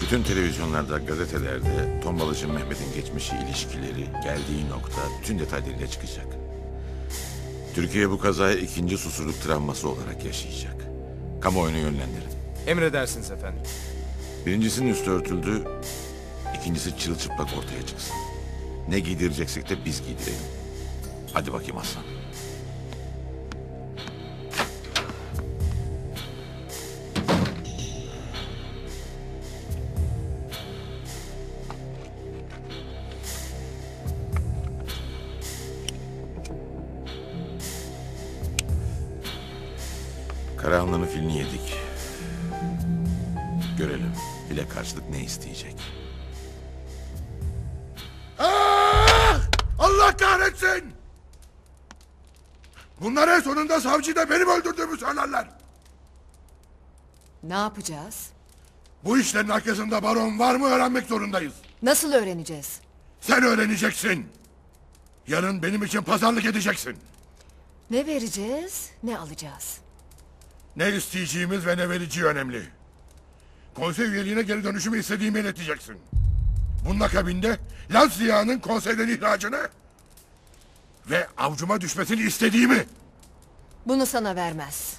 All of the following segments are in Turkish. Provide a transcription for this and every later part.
Bütün televizyonlarda, gazetelerde tombalacı Mehmet'in geçmişi, ilişkileri, geldiği nokta tüm detaylarıyla çıkacak. Türkiye bu kazayı ikinci susurluk travması olarak yaşayacak. Kamuoyunu yönlendirin. Emredersiniz efendim. Birincisinin üstü örtüldü, ikincisi çırılçıplak ortaya çıksın. Ne giydireceksek de biz giydirelim. Hadi bakayım Aslan. Karahanlı'nın filini yedik. Görelim bile karşılık ne isteyecek. Allah kahretsin! Bunlar en sonunda savcı da benim öldürdüğümü söylerler. Ne yapacağız? Bu işlerin arkasında baron var mı öğrenmek zorundayız. Nasıl öğreneceğiz? Sen öğreneceksin. Yarın benim için pazarlık edeceksin. Ne vereceğiz, ne alacağız? Ne isteyeceğimiz ve ne vereceği önemli. Konsey üyeliğine geri dönüşümü istediğimi ileteceksin. Bunun akabinde Laz Ziya'nın konseyden ihracını ve avcuma düşmesini istediğimi. Bunu sana vermez.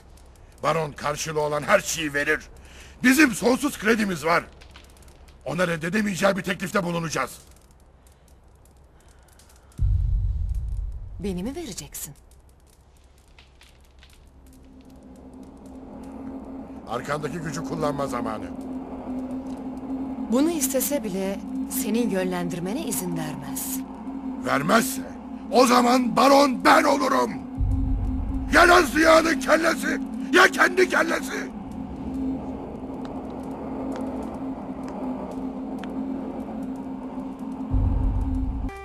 Baron karşılığı olan her şeyi verir. Bizim sonsuz kredimiz var. Ona reddedemeyeceği bir teklifte bulunacağız. Beni mi vereceksin? Arkandaki gücü kullanma zamanı. Bunu istese bile senin yönlendirmene izin vermez. Vermezse o zaman baron ben olurum. Ya Laz Ziya'nın kellesi ya kendi kellesi.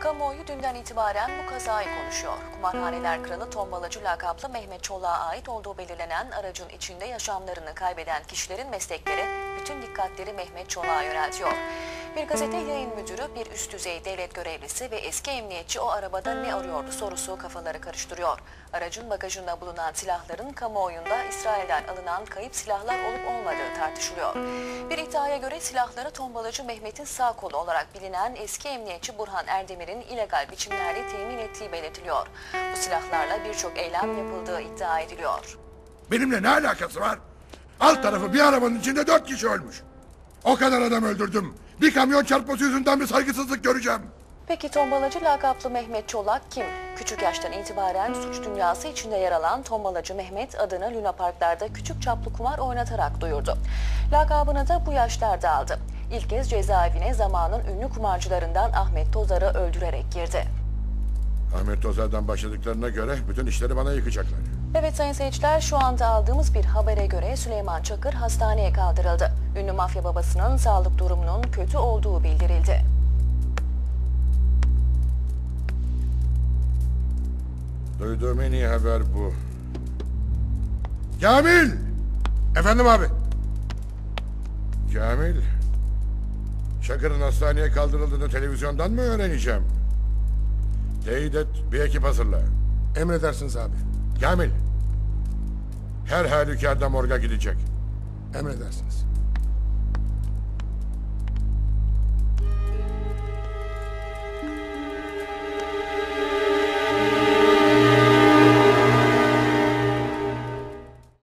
Kamuoyu dünden itibaren bu kazayı konuşuyor. Kumarhaneler kralı tombalacı lakaplı Mehmet Çolak'a ait olduğu belirlenen aracın içinde yaşamlarını kaybeden kişilerin meslekleri bütün dikkatleri Mehmet Çolak'a yöneltiyor. Bir gazete yayın müdürü, bir üst düzey devlet görevlisi ve eski emniyetçi o arabada ne arıyordu sorusu kafaları karıştırıyor. Aracın bagajında bulunan silahların kamuoyunda İsrail'den alınan kayıp silahlar olup olmadığı tartışılıyor. Bir iddiaya göre silahları tombalacı Mehmet'in sağ kolu olarak bilinen eski emniyetçi Burhan Erdemir'in illegal biçimlerde temin ettiği belirtiliyor. Bu silahlarla birçok eylem yapıldığı iddia ediliyor. Benimle ne alakası var? Alt tarafı bir arabanın içinde 4 kişi ölmüş. O kadar adam öldürdüm. Bir kamyon çarpması yüzünden bir saygısızlık göreceğim. Peki tombalacı lakaplı Mehmet Çolak kim? Küçük yaştan itibaren suç dünyası içinde yer alan tombalacı Mehmet adını lunaparklarda küçük çaplı kumar oynatarak duyurdu. Lakabını da bu yaşlarda aldı. İlk kez cezaevine zamanın ünlü kumarcılarından Ahmet Tozar'ı öldürerek girdi. Ahmet Tozar'dan başladıklarına göre bütün işleri bana yıkacaklar. Evet sayın seyirciler, şu anda aldığımız bir habere göre Süleyman Çakır hastaneye kaldırıldı. Ünlü mafya babasının sağlık durumunun kötü olduğu bildirildi. Duyduğum en iyi haber bu. Kamil! Efendim abi? Kamil, Çakır'ın hastaneye kaldırıldığını televizyondan mı öğreneceğim? Teyit et, bir ekip hazırla. Emredersiniz abi. Kamil, her halükarda morga gidecek. Emredersiniz.